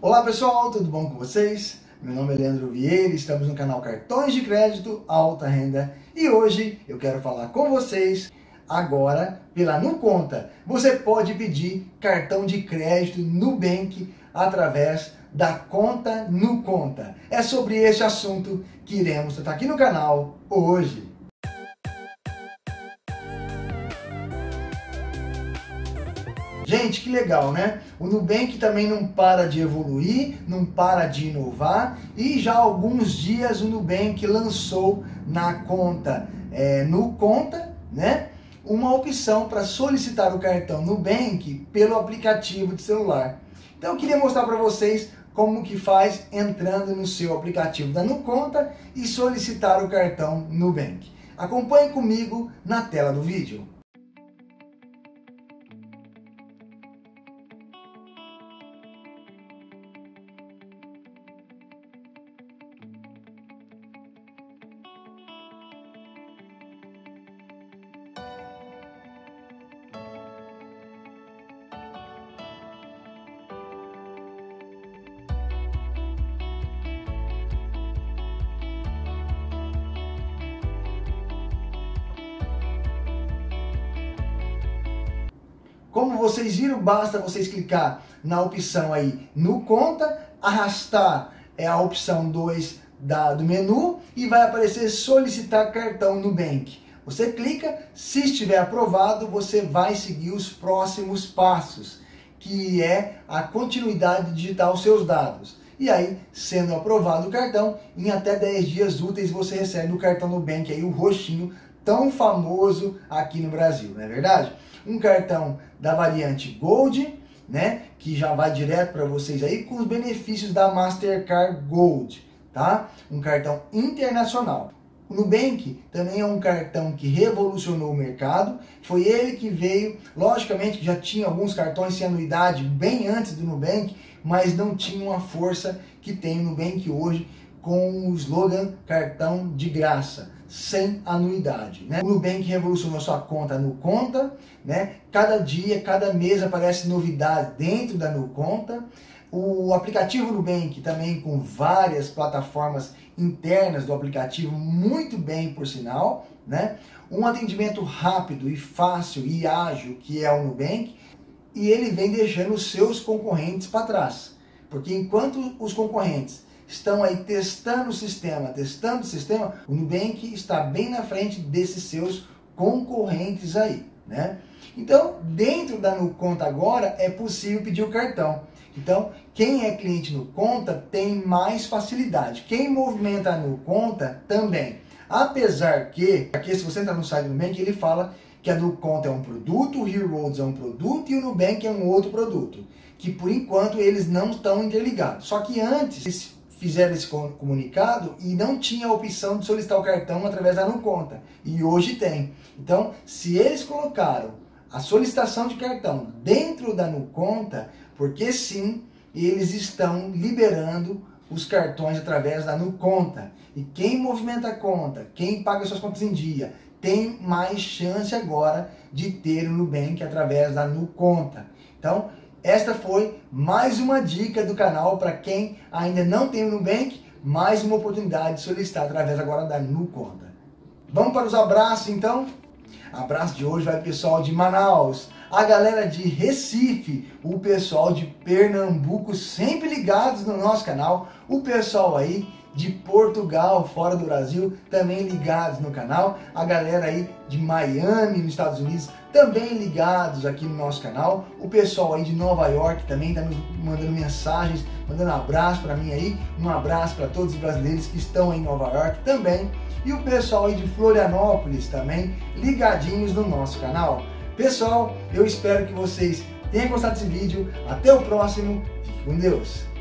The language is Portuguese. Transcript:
Olá pessoal, tudo bom com vocês? Meu nome é Leandro Vieira, estamos no canal Cartões de Crédito Alta Renda e hoje eu quero falar com vocês agora pela Nuconta. Você pode pedir cartão de crédito Nubank através da conta Nuconta. É sobre este assunto que iremos tratar aqui no canal hoje. Gente, que legal, né? O Nubank também não para de evoluir, não para de inovar e já há alguns dias o Nubank lançou na conta Nuconta, né? Uma opção para solicitar o cartão Nubank pelo aplicativo de celular. Então eu queria mostrar para vocês como que faz entrando no seu aplicativo da Nuconta e solicitar o cartão Nubank. Acompanhe comigo na tela do vídeo. Como vocês viram, basta vocês clicar na opção aí Nuconta, arrastar a opção 2 do menu e vai aparecer solicitar cartão Nubank. Você clica, se estiver aprovado, você vai seguir os próximos passos, que é a continuidade de digitar os seus dados. E aí, sendo aprovado o cartão, em até 10 dias úteis você recebe o cartão Nubank, aí o roxinho, tão famoso aqui no Brasil, não é verdade? Um cartão da variante Gold, né, que já vai direto para vocês aí com os benefícios da Mastercard Gold, tá? Um cartão internacional. O Nubank também é um cartão que revolucionou o mercado, foi ele que veio, logicamente já tinha alguns cartões sem anuidade bem antes do Nubank, mas não tinha a força que tem o Nubank hoje com o slogan cartão de graça, sem anuidade, né? O Nubank revolucionou sua conta Nuconta, né? Cada dia, cada mês aparece novidade dentro da Nuconta. O aplicativo Nubank também com várias plataformas internas do aplicativo, muito bem por sinal, né? Um atendimento rápido e fácil e ágil que é o Nubank, e ele vem deixando os seus concorrentes para trás, porque enquanto os concorrentes estão aí testando o sistema, o Nubank está bem na frente desses seus concorrentes aí, né? Então, dentro da Nuconta agora, é possível pedir o cartão. Então, quem é cliente Nuconta tem mais facilidade. Quem movimenta a Nuconta também. Apesar que, aqui se você entrar no site do Nubank, ele fala que a Nuconta é um produto, o Heroes é um produto e o Nubank é um outro produto. Que, por enquanto, eles não estão interligados. Só que antes, eles fizeram esse comunicado e não tinha a opção de solicitar o cartão através da Nuconta. E hoje tem. Então, se eles colocaram a solicitação de cartão dentro da Nuconta, porque sim, eles estão liberando os cartões através da Nuconta. E quem movimenta a conta, quem paga suas contas em dia, tem mais chance agora de ter o Nubank através da Nuconta. Então, esta foi mais uma dica do canal para quem ainda não tem o Nubank, mais uma oportunidade de solicitar através agora da Nuconta. Vamos para os abraços então? Abraço de hoje vai para o pessoal de Manaus, a galera de Recife, o pessoal de Pernambuco sempre ligados no nosso canal, o pessoal aí de Portugal, fora do Brasil, também ligados no canal, a galera aí de Miami, nos Estados Unidos, também ligados aqui no nosso canal, o pessoal aí de Nova York também está mandando mensagens, mandando abraço para mim aí, um abraço para todos os brasileiros que estão em Nova York também, e o pessoal aí de Florianópolis também, ligadinhos no nosso canal. Pessoal, eu espero que vocês tenham gostado desse vídeo, até o próximo, fique com Deus!